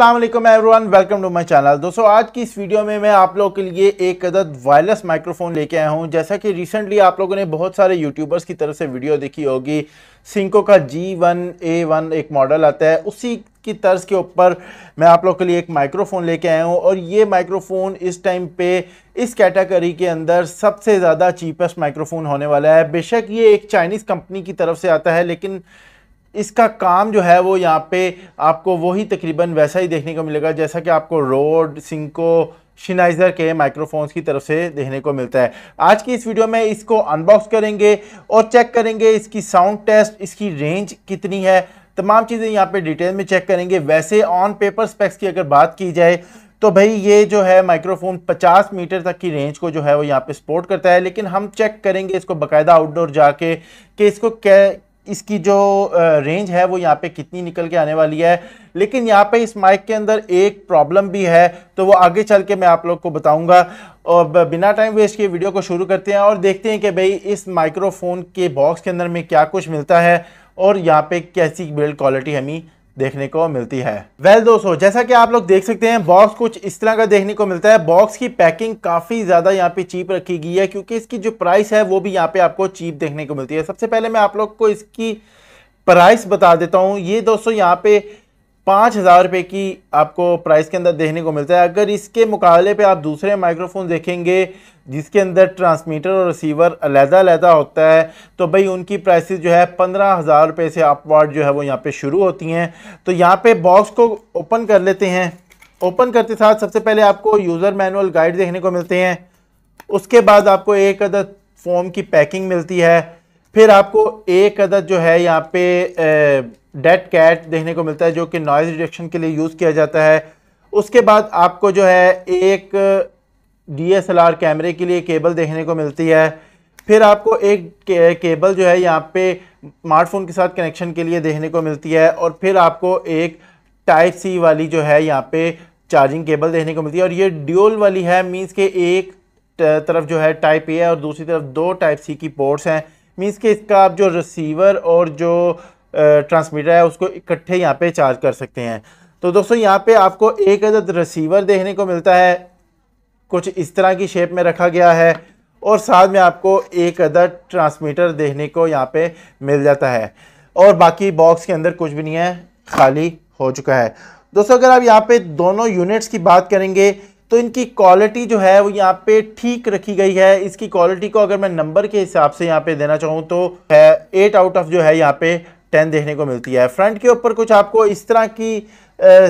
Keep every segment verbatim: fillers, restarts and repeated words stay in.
अस्सलाम वालेकुम everyone, welcome to my channel. दोस्तों, आज की इस वीडियो में मैं आप लोगों के लिए एक अदद वायरलेस माइक्रोफोन लेके आया हूं। जैसा कि रिसेंटली आप लोगों ने बहुत सारे यूट्यूबर्स की तरफ से वीडियो देखी होगी, सिंको का जी वन ए वन एक मॉडल आता है, उसी की तर्ज के ऊपर मैं आप लोगों के लिए एक माइक्रोफोन लेके आया हूँ। और ये माइक्रोफोन इस टाइम पे इस कैटेगरी के अंदर सबसे ज़्यादा चीपेस्ट माइक्रोफोन होने वाला है। बेशक ये एक चाइनीज़ कंपनी की तरफ से आता है, लेकिन इसका काम जो है वो यहाँ पे आपको वही तकरीबन वैसा ही देखने को मिलेगा जैसा कि आपको रोड, सिंको, शिनाइजर के माइक्रोफोन्स की तरफ से देखने को मिलता है। आज की इस वीडियो में इसको अनबॉक्स करेंगे और चेक करेंगे इसकी साउंड टेस्ट, इसकी रेंज कितनी है, तमाम चीज़ें यहाँ पे डिटेल में चेक करेंगे। वैसे ऑन पेपर स्पेक्स की अगर बात की जाए तो भाई ये जो है माइक्रोफोन पचास मीटर तक की रेंज को जो है वो यहाँ पे सपोर्ट करता है, लेकिन हम चेक करेंगे इसको बाकायदा आउटडोर जाके कि इसको क्या इसकी जो रेंज है वो यहाँ पे कितनी निकल के आने वाली है। लेकिन यहाँ पे इस माइक के अंदर एक प्रॉब्लम भी है, तो वो आगे चल के मैं आप लोग को बताऊंगा। और बिना टाइम वेस्ट किए वीडियो को शुरू करते हैं और देखते हैं कि भाई इस माइक्रोफोन के बॉक्स के अंदर में क्या कुछ मिलता है और यहाँ पे कैसी बिल्ड क्वालिटी हमें देखने को मिलती है। वेल well, दोस्तों, जैसा कि आप लोग देख सकते हैं बॉक्स कुछ इस तरह का देखने को मिलता है। बॉक्स की पैकिंग काफ़ी ज़्यादा यहाँ पे चीप रखी गई है, क्योंकि इसकी जो प्राइस है वो भी यहाँ पे आपको चीप देखने को मिलती है। सबसे पहले मैं आप लोग को इसकी प्राइस बता देता हूँ। ये दोस्तों यहाँ पे पाँच हज़ार रुपये की आपको प्राइस के अंदर देखने को मिलता है। अगर इसके मुकाबले पर आप दूसरे माइक्रोफोन देखेंगे जिसके अंदर ट्रांसमीटर और रिसीवर अलहदा अलहदा होता है, तो भाई उनकी प्राइसेस जो है पंद्रह हज़ार रुपये से अपवर्ड जो है वो यहाँ पे शुरू होती हैं। तो यहाँ पे बॉक्स को ओपन कर लेते हैं। ओपन करते साथ सबसे पहले आपको यूज़र मैनुअल गाइड देखने को मिलते हैं, उसके बाद आपको एक अदद फोम की पैकिंग मिलती है, फिर आपको एक अदद जो है यहाँ पर डेड कैट देखने को मिलता है जो कि नॉइज़ रिडक्शन के लिए यूज़ किया जाता है। उसके बाद आपको जो है एक डी एस एल आर कैमरे के लिए केबल देखने को मिलती है, फिर आपको एक के, केबल जो है यहाँ पे स्मार्टफोन के साथ कनेक्शन के लिए देखने को मिलती है, और फिर आपको एक टाइप सी वाली जो है यहाँ पे चार्जिंग केबल देखने को मिलती है। और ये ड्यूल वाली है, मींस के एक तरफ जो है टाइप ए है और दूसरी तरफ दो टाइप सी की पोर्ट्स हैं। मींस के इसका आप जो रिसीवर और जो ट्रांसमीटर है उसको इकट्ठे यहाँ पर चार्ज कर सकते हैं। तो दोस्तों यहाँ पर आपको एक अदद रिसीवर देखने को मिलता है, कुछ इस तरह की शेप में रखा गया है, और साथ में आपको एक अदद ट्रांसमीटर देखने को यहाँ पे मिल जाता है। और बाकी बॉक्स के अंदर कुछ भी नहीं है, खाली हो चुका है। दोस्तों, अगर आप यहाँ पे दोनों यूनिट्स की बात करेंगे तो इनकी क्वालिटी जो है वो यहाँ पे ठीक रखी गई है। इसकी क्वालिटी को अगर मैं नंबर के हिसाब से यहाँ पे देना चाहूँ तो एट आउट ऑफ जो है यहाँ पे टेन देखने को मिलती है। फ्रंट के ऊपर कुछ आपको इस तरह की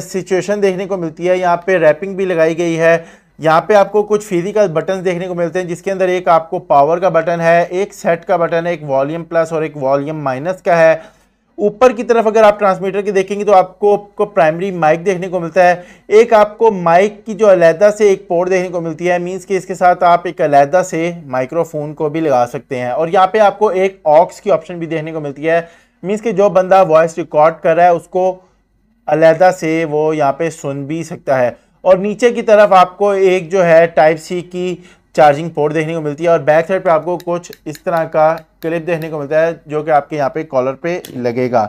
सिचुएशन देखने को मिलती है, यहाँ पे रैपिंग भी लगाई गई है। यहाँ पे आपको कुछ फिजिकल बटन देखने को मिलते हैं जिसके अंदर एक आपको पावर का बटन है, एक सेट का बटन है, एक वॉल्यूम प्लस और एक वॉल्यूम माइनस का है। ऊपर की तरफ अगर आप ट्रांसमीटर की देखेंगे तो आपको आपको प्राइमरी माइक देखने को मिलता है, एक आपको माइक की जो अलहदा से एक पोर्ट देखने को मिलती है, मींस कि इसके साथ आप एक अलहदा से माइक्रोफोन को भी लगा सकते हैं। और यहाँ पर आपको एक ऑक्स की ऑप्शन भी देखने को मिलती है, मींस कि जो बंदा वॉइस रिकॉर्ड कर रहा है उसको अलहदा से वो यहाँ पर सुन भी सकता है। और नीचे की तरफ आपको एक जो है टाइप सी की चार्जिंग पोर्ट देखने को मिलती है, और बैक साइड पे आपको कुछ इस तरह का क्लिप देखने को मिलता है जो कि आपके यहाँ पे कॉलर पे लगेगा।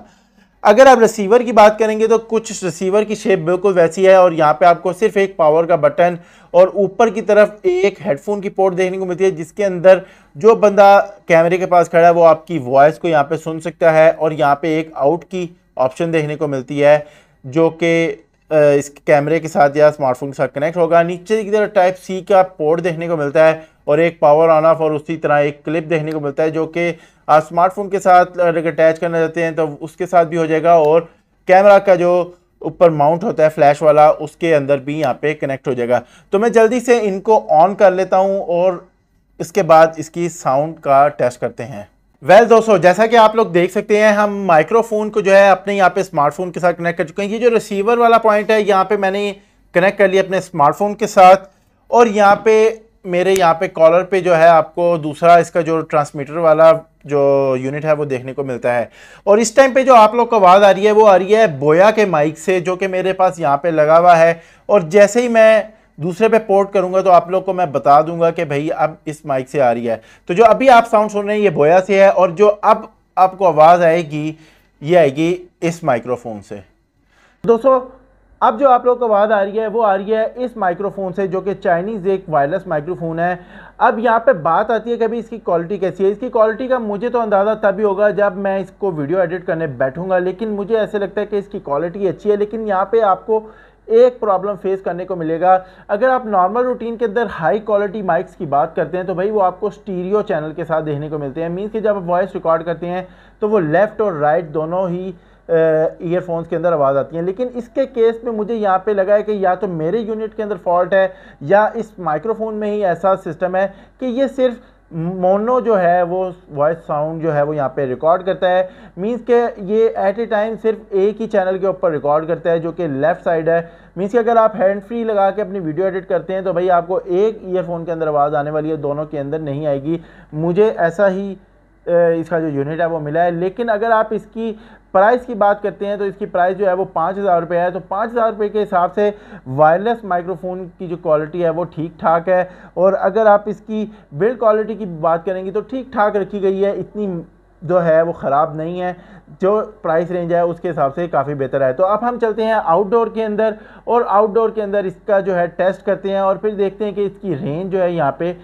अगर आप रिसीवर की बात करेंगे तो कुछ रिसीवर की शेप बिल्कुल वैसी है, और यहाँ पे आपको सिर्फ एक पावर का बटन और ऊपर की तरफ एक हेडफोन की पोर्ट देखने को मिलती है जिसके अंदर जो बंदा कैमरे के पास खड़ा है वो आपकी वॉइस को यहाँ पर सुन सकता है। और यहाँ पर एक आउट की ऑप्शन देखने को मिलती है जो कि इस कैमरे के साथ या स्मार्टफोन के साथ कनेक्ट होगा। नीचे की तरफ टाइप सी का पोर्ट देखने को मिलता है, और एक पावर ऑन ऑफ और उसी तरह एक क्लिप देखने को मिलता है जो कि आप स्मार्टफोन के साथ अगर अटैच करना चाहते हैं तो उसके साथ भी हो जाएगा, और कैमरा का जो ऊपर माउंट होता है फ्लैश वाला उसके अंदर भी यहाँ पे कनेक्ट हो जाएगा। तो मैं जल्दी से इनको ऑन कर लेता हूँ और इसके बाद इसकी साउंड का टेस्ट करते हैं। वेल well, दोस्तों, जैसा कि आप लोग देख सकते हैं हम माइक्रोफोन को जो है अपने यहाँ पे स्मार्टफोन के साथ कनेक्ट कर चुके हैं। ये जो रिसीवर वाला पॉइंट है यहाँ पे मैंने कनेक्ट कर लिया अपने स्मार्टफोन के साथ, और यहाँ पे मेरे यहाँ पे कॉलर पे जो है आपको दूसरा इसका जो ट्रांसमीटर वाला जो यूनिट है वो देखने को मिलता है। और इस टाइम पर जो आप लोग को आवाज़ आ रही है वो आ रही है बोया के माइक से जो कि मेरे पास यहाँ पर लगा हुआ है, और जैसे ही मैं दूसरे पे पोर्ट करूंगा तो आप लोग को मैं बता दूंगा कि भाई अब इस माइक से आ रही है। तो जो अभी आप साउंड सुन रहे हैं ये बोया से है, और जो अब आपको आवाज़ आएगी ये आएगी इस माइक्रोफोन से। दोस्तों, अब जो आप लोग को आवाज़ आ रही है वो आ रही है इस माइक्रोफोन से, जो कि चाइनीज़ एक वायरलेस माइक्रोफोन है। अब यहाँ पे बात आती है कि अभी इसकी क्वालिटी कैसी है। इसकी क्वालिटी का मुझे तो अंदाज़ा तभी होगा जब मैं इसको वीडियो एडिट करने बैठूंगा, लेकिन मुझे ऐसे लगता है कि इसकी क्वालिटी अच्छी है। लेकिन यहाँ पे आपको एक प्रॉब्लम फेस करने को मिलेगा। अगर आप नॉर्मल रूटीन के अंदर हाई क्वालिटी माइक्स की बात करते हैं तो भाई वो आपको स्टीरियो चैनल के साथ देखने को मिलते हैं। मीन्स कि जब आप वॉइस रिकॉर्ड करते हैं तो वो लेफ़्ट और राइट दोनों ही ईयरफोन्स के अंदर आवाज़ आती है। लेकिन इसके केस में मुझे यहाँ पे लगा है कि या तो मेरे यूनिट के अंदर फॉल्ट है या इस माइक्रोफोन में ही ऐसा सिस्टम है कि ये सिर्फ मोनो जो है वो वॉइस साउंड जो है वो यहाँ पे रिकॉर्ड करता है। मींस के ये एट ए टाइम सिर्फ एक ही चैनल के ऊपर रिकॉर्ड करता है जो कि लेफ़्ट साइड है। मींस कि अगर आप हैंड फ्री लगा के अपनी वीडियो एडिट करते हैं तो भाई आपको एक ईयरफोन के अंदर आवाज़ आने वाली है, दोनों के अंदर नहीं आएगी। मुझे ऐसा ही इसका जो यूनिट है वो मिला है। लेकिन अगर आप इसकी प्राइस की बात करते हैं तो इसकी प्राइस जो है वो पाँच हज़ार रुपये है। तो पाँच हज़ार रुपये के हिसाब से वायरलेस माइक्रोफोन की जो क्वालिटी है वो ठीक ठाक है। और अगर आप इसकी बिल्ड क्वालिटी की बात करेंगे तो ठीक ठाक रखी गई है, इतनी जो है वो ख़राब नहीं है। जो प्राइस रेंज है उसके हिसाब से काफ़ी बेहतर है। तो अब हम चलते हैं आउटडोर के अंदर और आउटडोर के अंदर इसका जो है टेस्ट करते हैं और फिर देखते हैं कि इसकी रेंज जो है यहाँ पर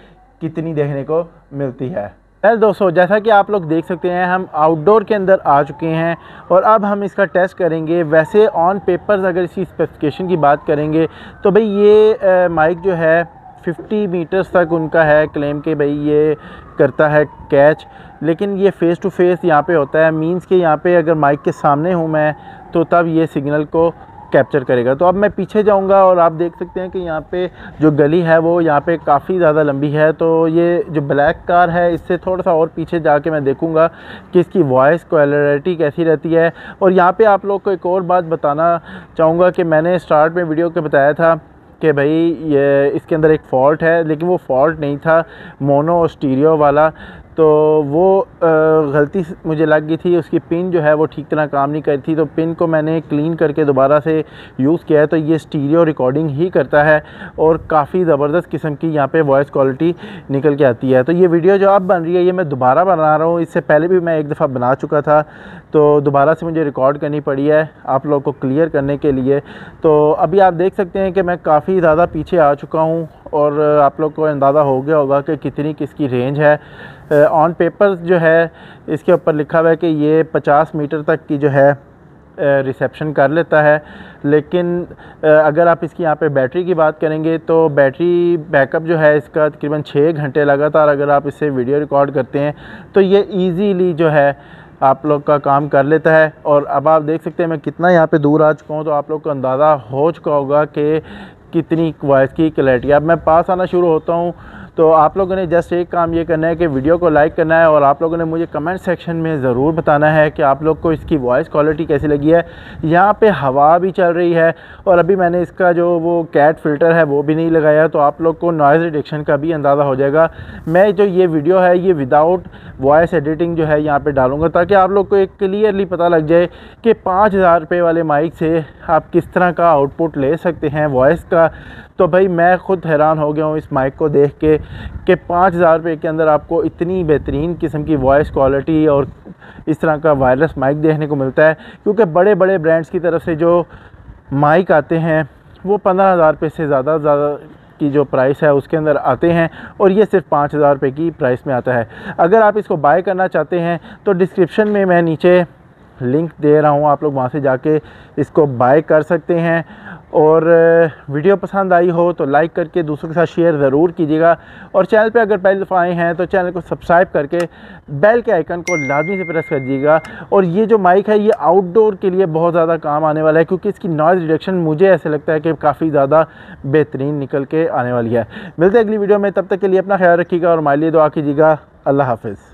कितनी देखने को मिलती है। हेलो दोस्तों, जैसा कि आप लोग देख सकते हैं हम आउटडोर के अंदर आ चुके हैं और अब हम इसका टेस्ट करेंगे। वैसे ऑन पेपर्स अगर इसकी स्पेसिफिकेशन की बात करेंगे तो भाई ये माइक जो है पचास मीटर्स तक उनका है क्लेम के भाई ये करता है कैच, लेकिन ये फ़ेस टू फेस यहाँ पे होता है। मींस कि यहाँ पे अगर माइक के सामने हूँ मैं तो तब ये सिग्नल को कैप्चर करेगा। तो अब मैं पीछे जाऊंगा और आप देख सकते हैं कि यहाँ पे जो गली है वो यहाँ पे काफ़ी ज़्यादा लंबी है। तो ये जो ब्लैक कार है इससे थोड़ा सा और पीछे जाके मैं देखूंगा कि इसकी वॉइस क्वालिटी कैसी रहती है। और यहाँ पे आप लोग को एक और बात बताना चाहूँगा कि मैंने स्टार्ट में वीडियो के बताया था कि भाई ये इसके अंदर एक फ़ॉल्ट है, लेकिन वो फ़ॉल्ट नहीं था मोनो और स्टीरियो वाला। तो वो गलती मुझे लग गई थी, उसकी पिन जो है वो ठीक तरह काम नहीं करती थी। तो पिन को मैंने क्लीन करके दोबारा से यूज़ किया है तो ये स्टीरियो रिकॉर्डिंग ही करता है और काफ़ी ज़बरदस्त किस्म की यहाँ पे वॉइस क्वालिटी निकल के आती है। तो ये वीडियो जो अब बन रही है ये मैं दोबारा बना रहा हूँ, इससे पहले भी मैं एक दफ़ा बना चुका था तो दोबारा से मुझे रिकॉर्ड करनी पड़ी है आप लोग को क्लियर करने के लिए। तो अभी आप देख सकते हैं कि मैं काफ़ी ज़्यादा पीछे आ चुका हूँ और आप लोग को अंदाज़ा हो गया होगा कि कितनी किसकी रेंज है। ऑन पेपर जो है इसके ऊपर लिखा हुआ है कि ये पचास मीटर तक की जो है रिसेप्शन कर लेता है, लेकिन अगर आप इसकी यहाँ पे बैटरी की बात करेंगे तो बैटरी बैकअप जो है इसका तकरीबन छः घंटे लगातार अगर आप इससे वीडियो रिकॉर्ड करते हैं तो ये ईज़ीली जो है आप लोग का काम कर लेता है। और अब आप देख सकते हैं मैं कितना यहाँ पर दूर आ चुका हूँ तो आप लोग को अंदाज़ा हो चुका होगा कि कितनी वॉइस की क्लैरिटी। अब मैं पास आना शुरू होता हूँ तो आप लोगों ने जस्ट एक काम ये करना है कि वीडियो को लाइक करना है और आप लोगों ने मुझे कमेंट सेक्शन में ज़रूर बताना है कि आप लोग को इसकी वॉइस क्वालिटी कैसी लगी है। यहाँ पे हवा भी चल रही है और अभी मैंने इसका जो वो कैट फ़िल्टर है वो भी नहीं लगाया तो आप लोग को नॉइज़ रिडक्शन का भी अंदाज़ा हो जाएगा। मैं जो ये वीडियो है ये विदाउट वॉइस एडिटिंग जो है यहाँ पर डालूँगा ताकि आप लोग को एक क्लियरली पता लग जाए कि पाँच हज़ार रुपये वाले माइक से आप किस तरह का आउटपुट ले सकते हैं वॉइस का। तो भाई मैं ख़ुद हैरान हो गया हूँ इस माइक को देख के कि पाँच हज़ार रुपये के अंदर आपको इतनी बेहतरीन किस्म की वॉइस क्वालिटी और इस तरह का वायरलेस माइक देखने को मिलता है। क्योंकि बड़े बड़े ब्रांड्स की तरफ से जो माइक आते हैं वो पंद्रह हज़ार रुपये से ज़्यादा ज़्यादा की जो प्राइस है उसके अंदर आते हैं और ये सिर्फ पाँच हज़ार रुपये की प्राइस में आता है। अगर आप इसको बाय करना चाहते हैं तो डिस्क्रिप्शन में मैं नीचे लिंक दे रहा हूँ, आप लोग वहाँ से जाके इसको बाय कर सकते हैं। और वीडियो पसंद आई हो तो लाइक करके दूसरों के साथ शेयर ज़रूर कीजिएगा और चैनल पे अगर पहली दफ़ा आए हैं तो चैनल को सब्सक्राइब करके बेल के आइकन को लाजमी से प्रेस कर दीजिएगा। और ये जो माइक है ये आउटडोर के लिए बहुत ज़्यादा काम आने वाला है क्योंकि इसकी नॉइज़ रिडक्शन मुझे ऐसे लगता है कि काफ़ी ज़्यादा बेहतरीन निकल के आने वाली है। मिलते हैं अगली वीडियो में, तब तक के लिए अपना ख्याल रखिएगा और हमारे लिए दुआ कीजिएगा। अल्लाह हाफिज़।